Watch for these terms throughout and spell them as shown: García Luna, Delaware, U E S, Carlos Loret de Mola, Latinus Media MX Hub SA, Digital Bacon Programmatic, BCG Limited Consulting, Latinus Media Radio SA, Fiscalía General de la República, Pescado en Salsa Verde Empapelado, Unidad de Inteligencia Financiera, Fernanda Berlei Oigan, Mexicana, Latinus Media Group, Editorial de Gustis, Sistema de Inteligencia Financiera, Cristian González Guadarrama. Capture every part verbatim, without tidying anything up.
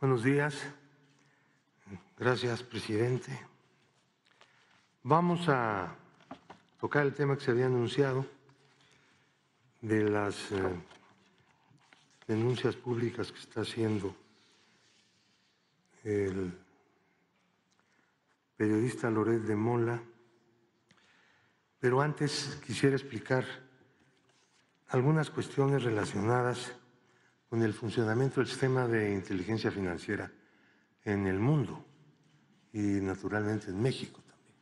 Buenos días. Gracias, presidente. Vamos a tocar el tema que se había anunciado de las eh, denuncias públicas que está haciendo el periodista Loret de Mola. Pero antes quisiera explicar algunas cuestiones relacionadas con el funcionamiento del sistema de inteligencia financiera en el mundo y naturalmente en México también.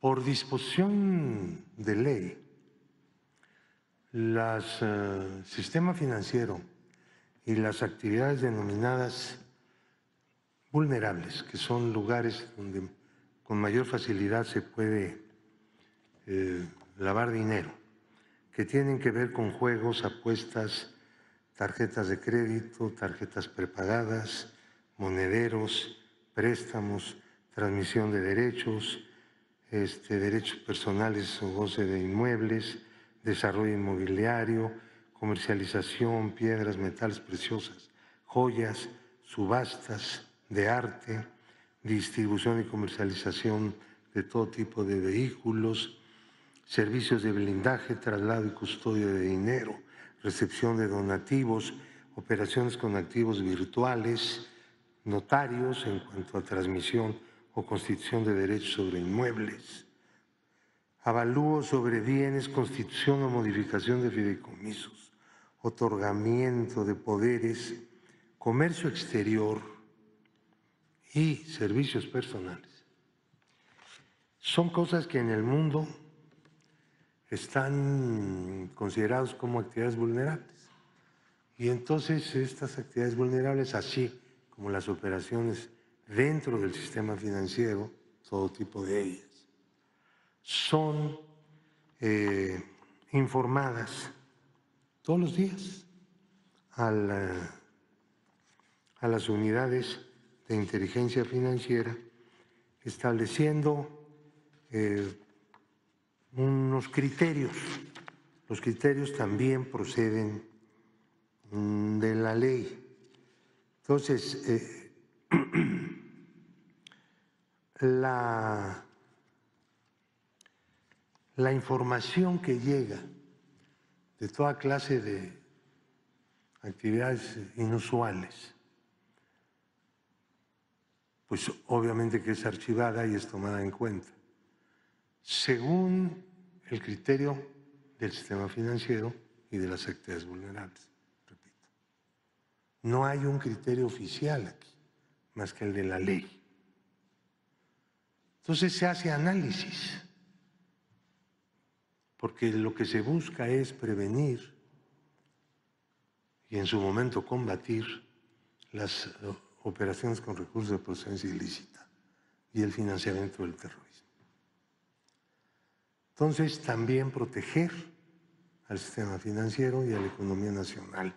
Por disposición de ley, las, el sistema financiero y las actividades denominadas vulnerables, que son lugares donde con mayor facilidad se puede eh, lavar dinero, que tienen que ver con juegos, apuestas, tarjetas de crédito, tarjetas prepagadas, monederos, préstamos, transmisión de derechos, este, derechos personales o goce de inmuebles, desarrollo inmobiliario, comercialización, piedras, metales preciosas, joyas, subastas de arte, distribución y comercialización de todo tipo de vehículos, servicios de blindaje, traslado y custodia de dinero, recepción de donativos, operaciones con activos virtuales, notarios en cuanto a transmisión o constitución de derechos sobre inmuebles, avalúo sobre bienes, constitución o modificación de fideicomisos, otorgamiento de poderes, comercio exterior y servicios personales. Son cosas que en el mundo están considerados como actividades vulnerables. Y entonces estas actividades vulnerables, así como las operaciones dentro del sistema financiero, todo tipo de ellas, son eh, informadas todos los días a, la, a las unidades de inteligencia financiera, estableciendo eh, unos criterios. Los criterios también proceden de la ley. Entonces, eh, la, la información que llega de toda clase de actividades inusuales, pues obviamente que es archivada y es tomada en cuenta, según el criterio del sistema financiero y de las actividades vulnerables, repito. No hay un criterio oficial aquí, más que el de la ley. Entonces se hace análisis, porque lo que se busca es prevenir y en su momento combatir las operaciones con recursos de procedencia ilícita y el financiamiento del terrorismo. Entonces, también proteger al sistema financiero y a la economía nacional,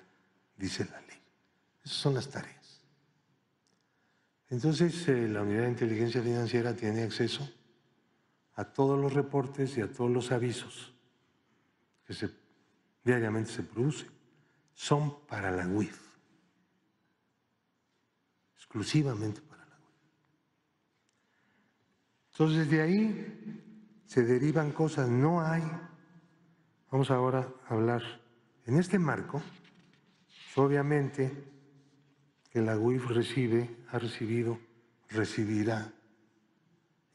dice la ley. Esas son las tareas. Entonces, eh, la Unidad de Inteligencia Financiera tiene acceso a todos los reportes y a todos los avisos que se, diariamente se producen. Son para la U I F, exclusivamente para la U I F. Entonces, de ahí se derivan cosas, no hay. Vamos ahora a hablar en este marco. Obviamente que la U I F recibe, ha recibido, recibirá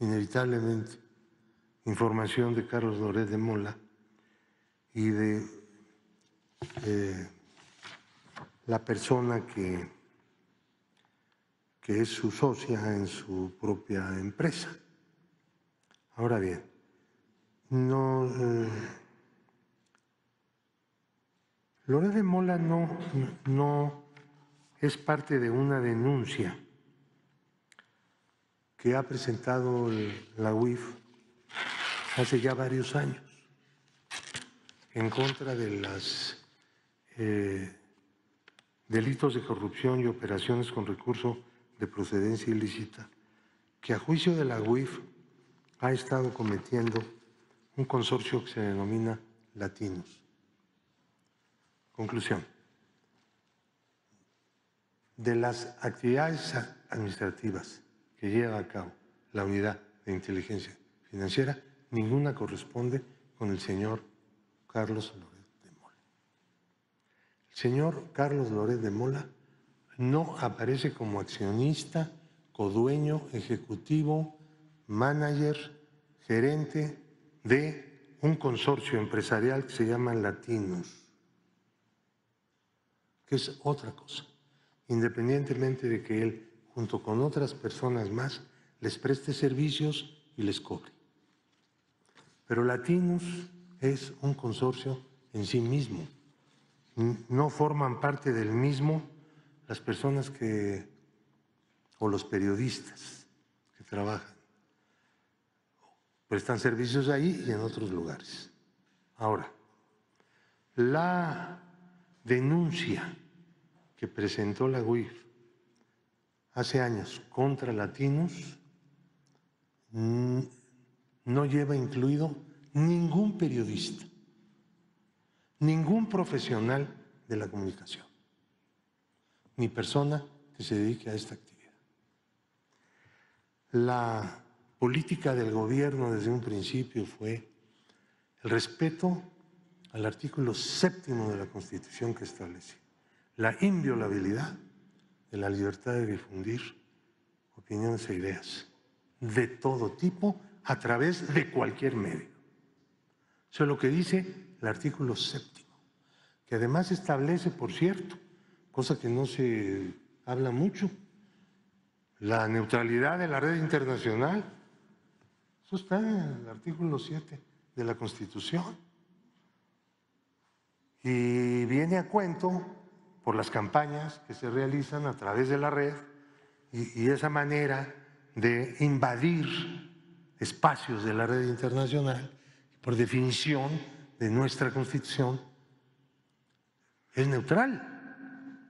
inevitablemente información de Carlos Loret de Mola y de eh, la persona que, que es su socia en su propia empresa. Ahora bien, No, eh, Loret de Mola no, no es parte de una denuncia que ha presentado el, la U I F hace ya varios años en contra de los eh, delitos de corrupción y operaciones con recurso de procedencia ilícita, que a juicio de la U I F ha estado cometiendo un consorcio que se denomina Latinus. Conclusión. de las actividades administrativas que lleva a cabo la Unidad de Inteligencia Financiera, ninguna corresponde con el señor Carlos Loret de Mola. El señor Carlos Loret de Mola no aparece como accionista, codueño, ejecutivo, manager, gerente de un consorcio empresarial que se llama Latinus, que es otra cosa, independientemente de que él, junto con otras personas más, les preste servicios y les cobre. Pero Latinus es un consorcio en sí mismo. No forman parte del mismo las personas que, o los periodistas que trabajan, prestan servicios ahí y en otros lugares. Ahora, la denuncia que presentó la U I F hace años contra Latinus no lleva incluido ningún periodista, ningún profesional de la comunicación, ni persona que se dedique a esta actividad. La política del gobierno desde un principio fue el respeto al artículo séptimo de la Constitución, que establece la inviolabilidad de la libertad de difundir opiniones e ideas de todo tipo a través de cualquier medio. Eso es lo que dice el artículo séptimo, que además establece, por cierto, cosa que no se habla mucho, la neutralidad de la red internacional. Eso está en el artículo siete de la Constitución. Y viene a cuento por las campañas que se realizan a través de la red y, y esa manera de invadir espacios de la red internacional, por definición de nuestra Constitución, es neutral.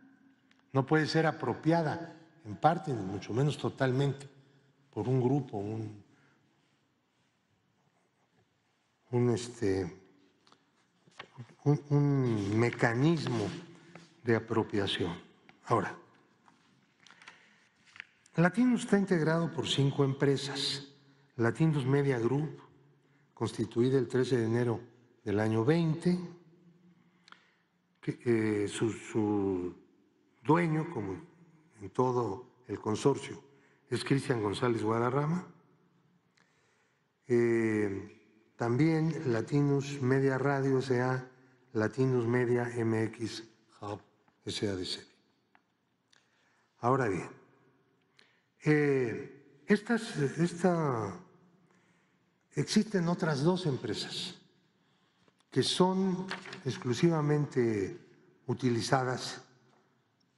No puede ser apropiada en parte, ni mucho menos totalmente, por un grupo, un, un este... Un, un mecanismo de apropiación. Ahora, Latinus está integrado por cinco empresas. Latinus Media Group, constituida el trece de enero del año veinte, que, eh, su, su dueño, como en todo el consorcio, es Cristian González Guadarrama. Eh, También Latinus Media Radio S A, Latinus Media M X Hub S A de serie. Ahora bien, eh, estas, esta, existen otras dos empresas que son exclusivamente utilizadas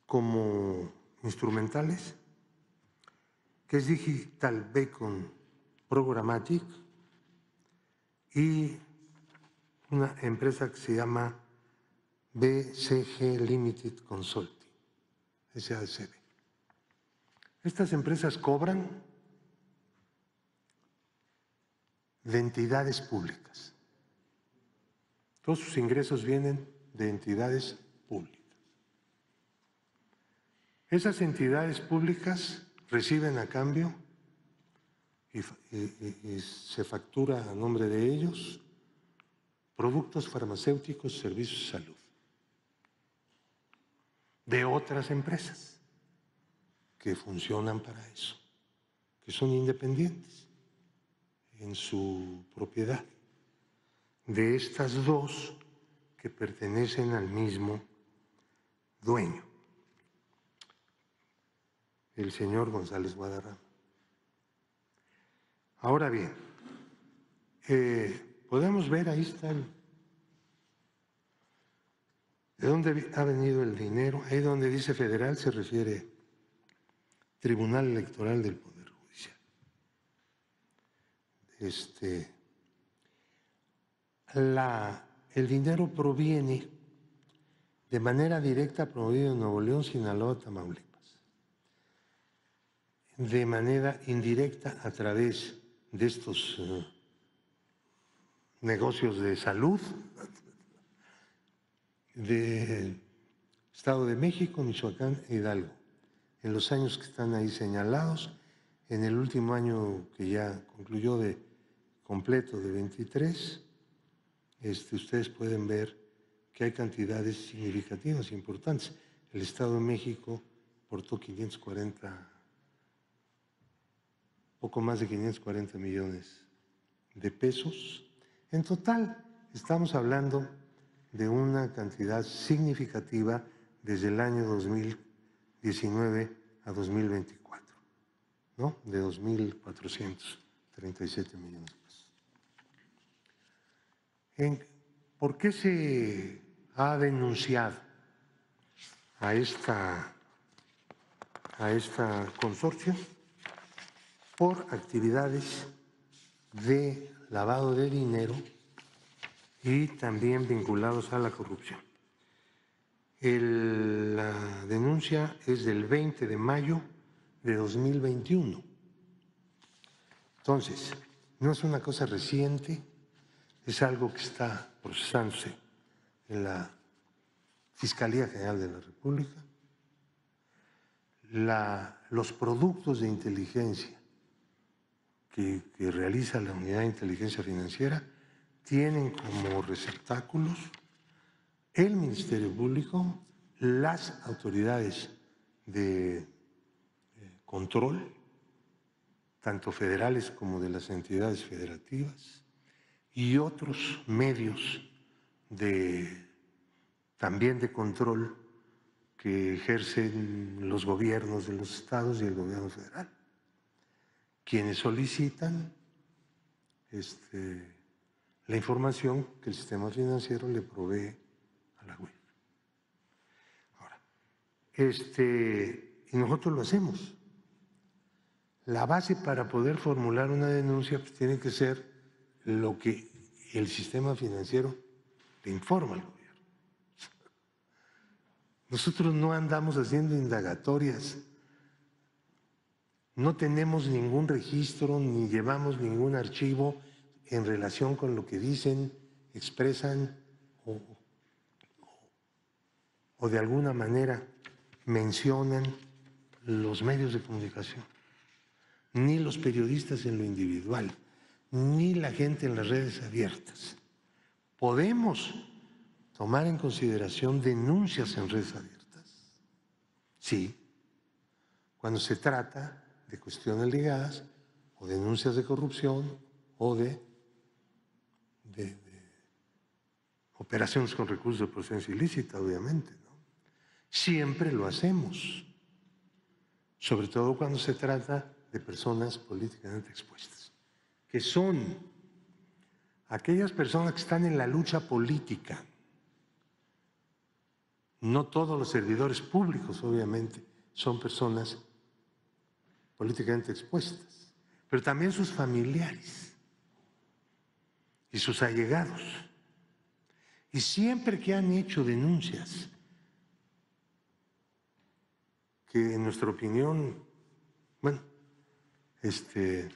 como instrumentales, que es Digital Bacon Programmatic y una empresa que se llama B C G Limited Consulting, S A S B. Estas empresas cobran de entidades públicas. Todos sus ingresos vienen de entidades públicas. Esas entidades públicas reciben a cambio, Y, y, y se factura a nombre de ellos, productos farmacéuticos, servicios de salud, de otras empresas que funcionan para eso, que son independientes en su propiedad, de estas dos que pertenecen al mismo dueño, el señor González Guadarrama. Ahora bien, eh, podemos ver, ahí está, el, de dónde ha venido el dinero. Ahí donde dice federal se refiere Tribunal Electoral del Poder Judicial. Este, la, el dinero proviene de manera directa, promovido en Nuevo León, Sinaloa, Tamaulipas. De manera indirecta, a través de estos eh, negocios de salud de Estado de México, Michoacán e Hidalgo. en los años que están ahí señalados, en el último año que ya concluyó de completo de veintitrés, este, ustedes pueden ver que hay cantidades significativas e importantes. El Estado de México aportó quinientos cuarenta, poco más de quinientos cuarenta millones de pesos. En total, estamos hablando de una cantidad significativa desde el año dos mil diecinueve a dos mil veinticuatro, ¿no? De dos mil cuatrocientos treinta y siete millones de pesos. ¿En, ¿Por qué se ha denunciado a esta, a esta consorcio? Por actividades de lavado de dinero y también vinculados a la corrupción. El, la denuncia es del veinte de mayo de dos mil veintiuno. Entonces, no es una cosa reciente, es algo que está procesándose en la Fiscalía General de la República. La, los productos de inteligencia que, que realiza la Unidad de Inteligencia Financiera tienen como receptáculos el Ministerio Público, las autoridades de control, tanto federales como de las entidades federativas, y otros medios de, también de control que ejercen los gobiernos de los estados y el gobierno federal, quienes solicitan este, la información que el sistema financiero le provee a la U I F. Ahora, este, y nosotros lo hacemos. La base para poder formular una denuncia pues, tiene que ser lo que el sistema financiero le informa al gobierno. Nosotros no andamos haciendo indagatorias, no tenemos ningún registro ni llevamos ningún archivo en relación con lo que dicen, expresan o, o de alguna manera mencionan los medios de comunicación, ni los periodistas en lo individual, ni la gente en las redes abiertas. Podemos tomar en consideración denuncias en redes abiertas, sí, cuando se trata de cuestiones ligadas o denuncias de corrupción o de... De, de operaciones con recursos de procedencia ilícita, obviamente, ¿no? Siempre lo hacemos, sobre todo cuando se trata de personas políticamente expuestas, que son aquellas personas que están en la lucha política. No todos los servidores públicos, obviamente, son personas políticamente expuestas, pero también sus familiares y sus allegados. Y siempre que han hecho denuncias, que en nuestra opinión, bueno, este,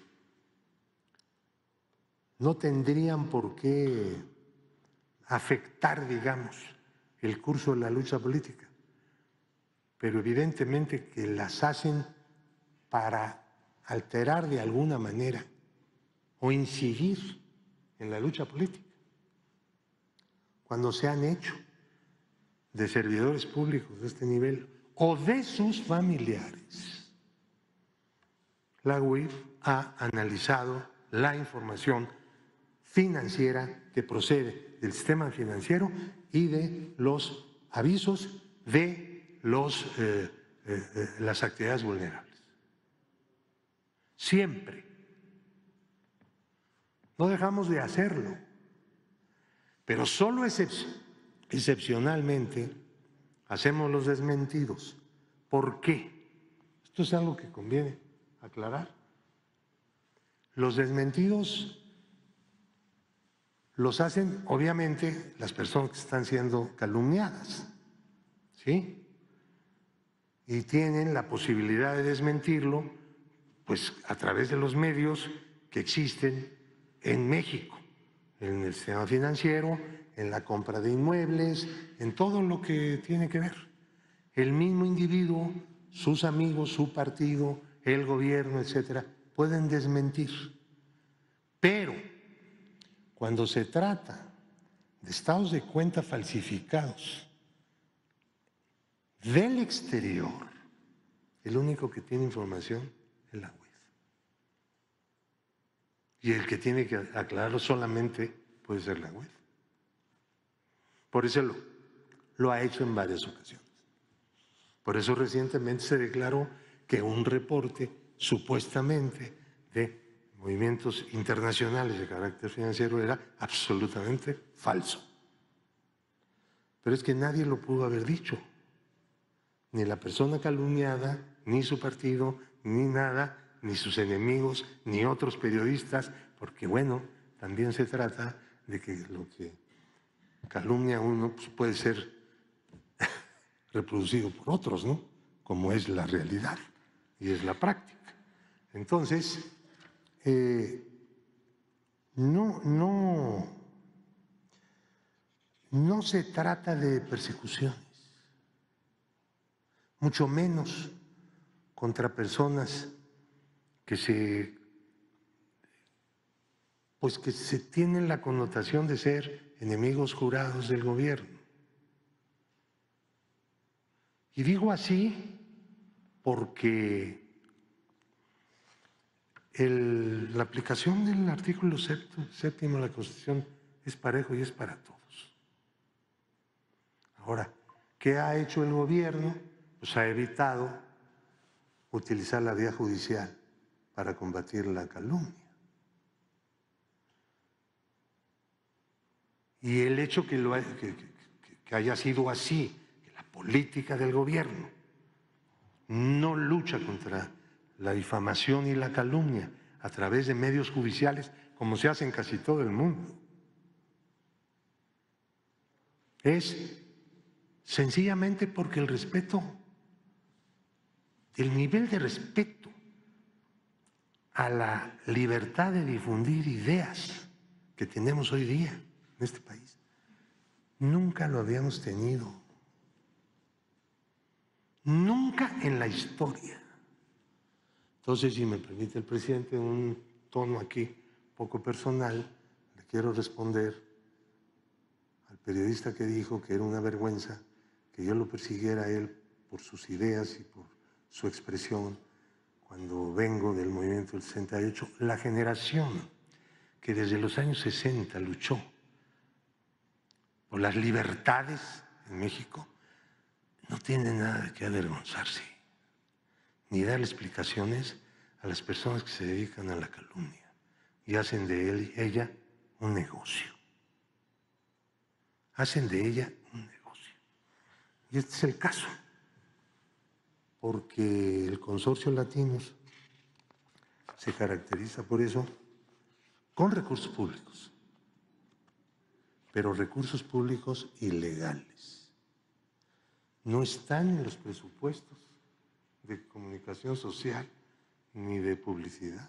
no tendrían por qué afectar, digamos, el curso de la lucha política, pero evidentemente que las hacen para alterar de alguna manera o incidir en la lucha política, cuando se han hecho de servidores públicos de este nivel o de sus familiares. La U I F ha analizado la información financiera que procede del sistema financiero y de los avisos de los, eh, eh, las actividades vulnerables. Siempre. No dejamos de hacerlo, pero solo excepcionalmente hacemos los desmentidos. ¿Por qué? Esto es algo que conviene aclarar. Los desmentidos los hacen, obviamente, las personas que están siendo calumniadas, ¿sí? Y tienen la posibilidad de desmentirlo, pues, a través de los medios que existen en México, en el sistema financiero, en la compra de inmuebles, en todo lo que tiene que ver. El mismo individuo sus amigos, su partido, el gobierno, etcétera, pueden desmentir. Pero cuando se trata de estados de cuenta falsificados del exterior, el único que tiene información es la U E S. Y el que tiene que aclararlo solamente puede ser la U E S. Por eso lo, lo ha hecho en varias ocasiones. Por eso recientemente se declaró que un reporte supuestamente de movimientos internacionales de carácter financiero era absolutamente falso. Pero es que nadie lo pudo haber dicho, ni la persona calumniada, ni su partido, ni nada, ni sus enemigos, ni otros periodistas, porque bueno, también se trata de que lo que calumnia uno pues puede ser reproducido por otros, ¿no? Como es la realidad y es la práctica. Entonces, Eh, no, no, no se trata de persecuciones, mucho menos contra personas que se, pues que se tienen la connotación de ser enemigos jurados del gobierno. Y digo así porque El, la aplicación del artículo séptimo, séptimo de la Constitución es parejo y es para todos. Ahora, ¿qué ha hecho el gobierno? Pues ha evitado utilizar la vía judicial para combatir la calumnia. Y el hecho que, lo, que, que, que haya sido así, que la política del gobierno no lucha contra la difamación y la calumnia a través de medios judiciales, como se hace en casi todo el mundo, es sencillamente porque el respeto, el nivel de respeto a la libertad de difundir ideas que tenemos hoy día en este país, nunca lo habíamos tenido, nunca en la historia. Entonces, si me permite el presidente, en un tono aquí poco personal, le quiero responder al periodista que dijo que era una vergüenza que yo lo persiguiera a él por sus ideas y por su expresión cuando vengo del movimiento del sesenta y ocho. La generación que desde los años sesenta luchó por las libertades en México no tiene nada de qué avergonzarse, ni dar explicaciones a las personas que se dedican a la calumnia y hacen de él y ella un negocio. Hacen de ella un negocio. Y este es el caso, porque el Consorcio Latinos se caracteriza por eso con recursos públicos, pero recursos públicos ilegales. No están en los presupuestos de comunicación social ni de publicidad,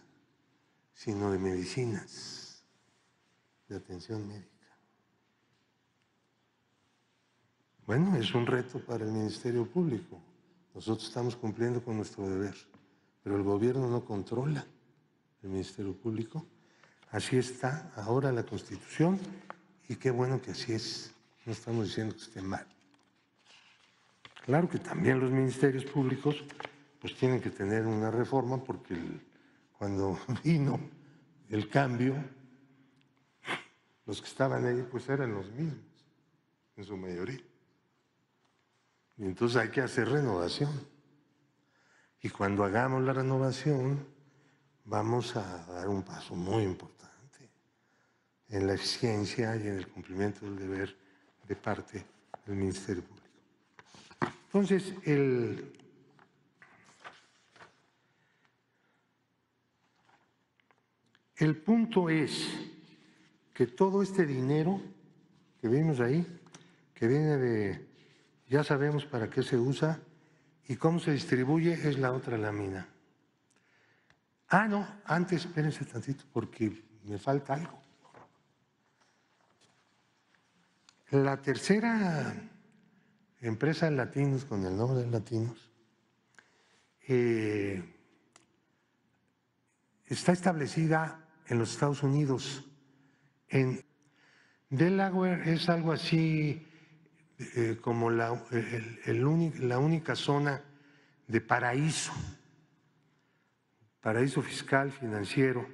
sino de medicinas, de atención médica. Bueno, es un reto para el Ministerio Público. Nosotros estamos cumpliendo con nuestro deber, pero el gobierno no controla el Ministerio Público. Así está ahora la Constitución y qué bueno que así es. No estamos diciendo que esté mal. Claro que también los ministerios públicos pues tienen que tener una reforma, porque el, cuando vino el cambio, los que estaban ahí pues eran los mismos, en su mayoría. Y entonces hay que hacer renovación. Y cuando hagamos la renovación vamos a dar un paso muy importante en la eficiencia y en el cumplimiento del deber de parte del Ministerio Público. Entonces, el, el punto es que todo este dinero que vimos ahí, que viene de, ya sabemos para qué se usa y cómo se distribuye, es la otra lámina. Ah, no, antes, espérense tantito, porque me falta algo. La tercera empresa Latinos, con el nombre de Latinos, eh, está establecida en los Estados Unidos. En Delaware es algo así eh, como la, el, el unic, la única zona de paraíso, paraíso fiscal, financiero,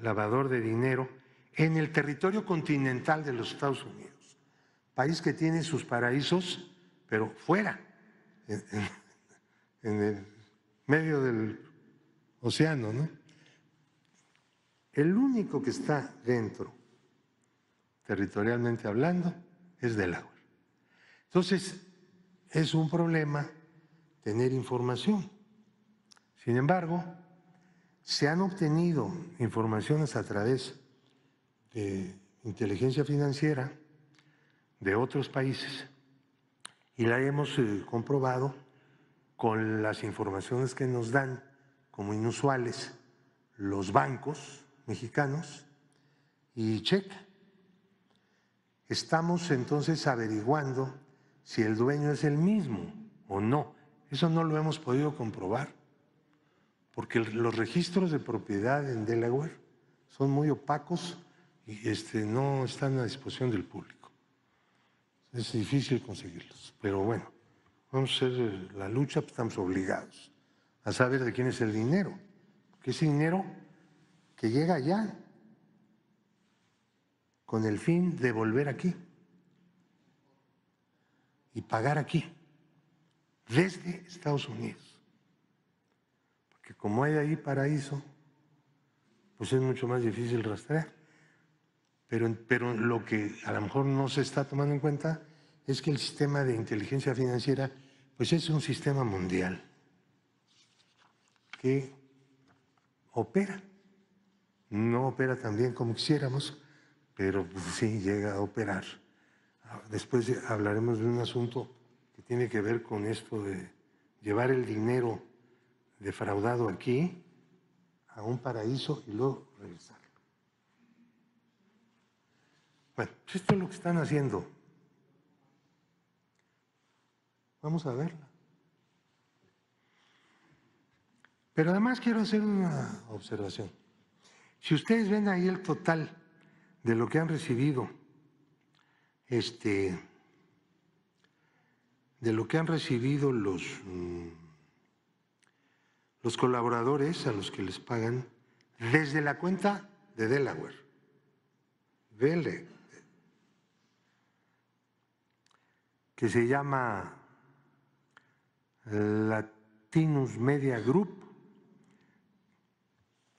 lavador de dinero, en el territorio continental de los Estados Unidos, país que tiene sus paraísos, pero fuera, en, en, en el medio del océano, ¿no? El único que está dentro, territorialmente hablando, es Delaware. Entonces, es un problema tener información. Sin embargo, se han obtenido informaciones a través de inteligencia financiera de otros países y la hemos comprobado con las informaciones que nos dan como inusuales los bancos mexicanos y Checa. Estamos entonces averiguando si el dueño es el mismo o no. Eso no lo hemos podido comprobar, porque los registros de propiedad en Delaware son muy opacos y este, no están a disposición del público. Es difícil conseguirlos, pero bueno, vamos a hacer la lucha, pues estamos obligados a saber de quién es el dinero, porque ese dinero que llega allá con el fin de volver aquí y pagar aquí, desde Estados Unidos, porque como hay ahí paraíso, pues es mucho más difícil rastrear. Pero, pero lo que a lo mejor no se está tomando en cuenta es que el sistema de inteligencia financiera, pues es un sistema mundial que opera. No opera tan bien como quisiéramos, pero pues sí llega a operar. Después hablaremos de un asunto que tiene que ver con esto de llevar el dinero defraudado aquí a un paraíso y luego regresarlo. Bueno, pues esto es lo que están haciendo. Vamos a verla. Pero además quiero hacer una observación. Si ustedes ven ahí el total de lo que han recibido, este... de lo que han recibido los, los colaboradores a los que les pagan desde la cuenta de Delaware. Vele, que se llama Latinus Media Group,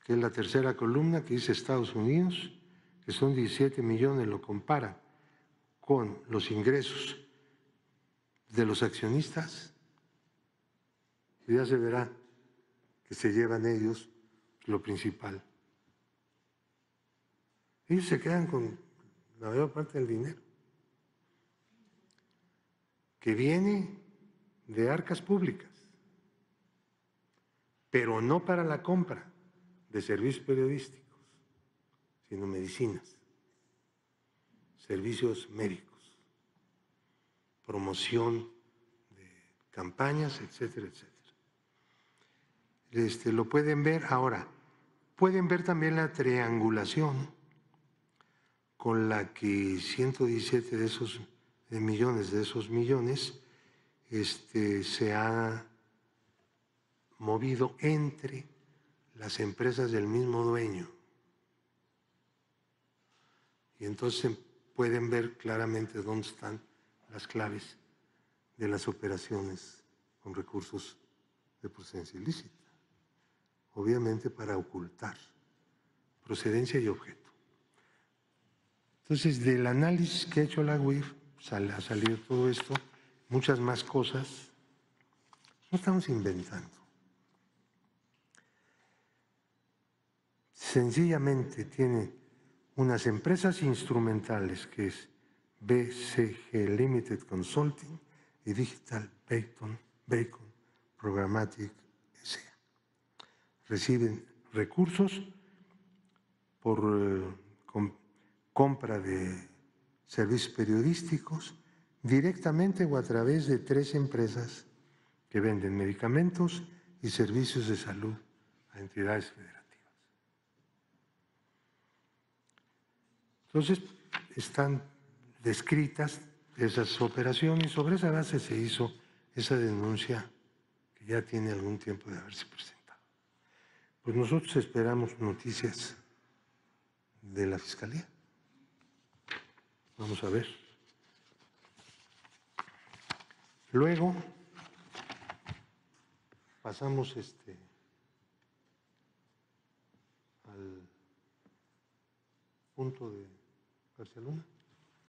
que es la tercera columna que dice Estados Unidos, que son diecisiete millones, lo compara con los ingresos de los accionistas, ya se verá que se llevan ellos lo principal. Ellos se quedan con la mayor parte del dinero que viene de arcas públicas, pero no para la compra de servicios periodísticos, sino medicinas, servicios médicos, promoción de campañas, etcétera, etcétera. Este, lo pueden ver ahora. Pueden ver también la triangulación con la que ciento diecisiete de esos de millones, de esos millones, este, se ha movido entre las empresas del mismo dueño. Y entonces pueden ver claramente dónde están las claves de las operaciones con recursos de procedencia ilícita, obviamente para ocultar procedencia y objeto. Entonces, del análisis que ha hecho la U I F, sal, ha salido todo esto, muchas más cosas, no estamos inventando. Sencillamente tiene unas empresas instrumentales que es B C G Limited Consulting y Digital Bacon, Bacon Programmatic S A Reciben recursos por eh, com, compra de servicios periodísticos directamente o a través de tres empresas que venden medicamentos y servicios de salud a entidades federativas. Entonces, están descritas esas operaciones. Sobre esa base se hizo esa denuncia que ya tiene algún tiempo de haberse presentado. Pues nosotros esperamos noticias de la Fiscalía. Vamos a ver. Luego pasamos este, al punto de García Luna.